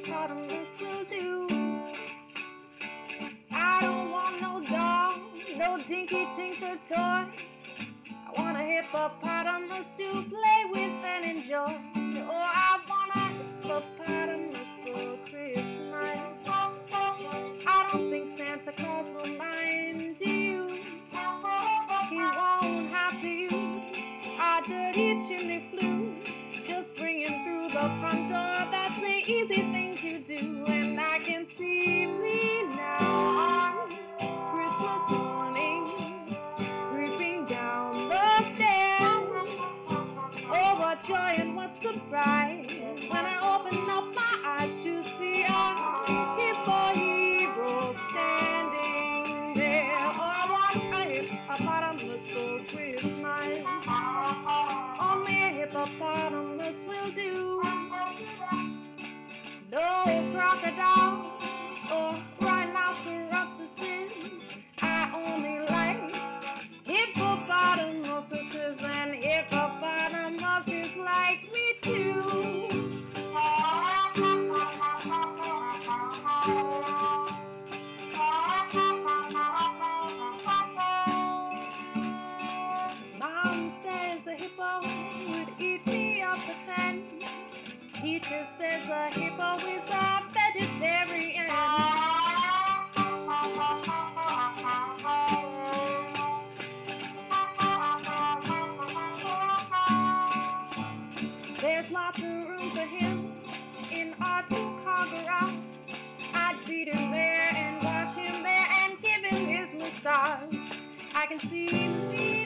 hippopotamus will do. I don't want no doll, no dinky tinker toy. I want a hippopotamus to play with and enjoy. Oh, I want a hippopotamus for Christmas. I don't think Santa Claus will mind you. He won't have to use our dirty chimney flue. Just bring him through the front door, that's the easy thing to do. And I can see me now on Christmas morning, creeping down the stairs. Oh, what joy and what surprise when I open up my eyes to see our hippo hero standing there. Oh, I want a hippopotamus for Christmas. Only a hippopotamus will do. No crocodiles or rhinoceroses. I only like hippopotamuses, and hippopotamuses like me too. Teacher says a hippo is a vegetarian. There's lots of room for him in our two-car garage. I'd feed him there and wash him there and give him his massage. I can see me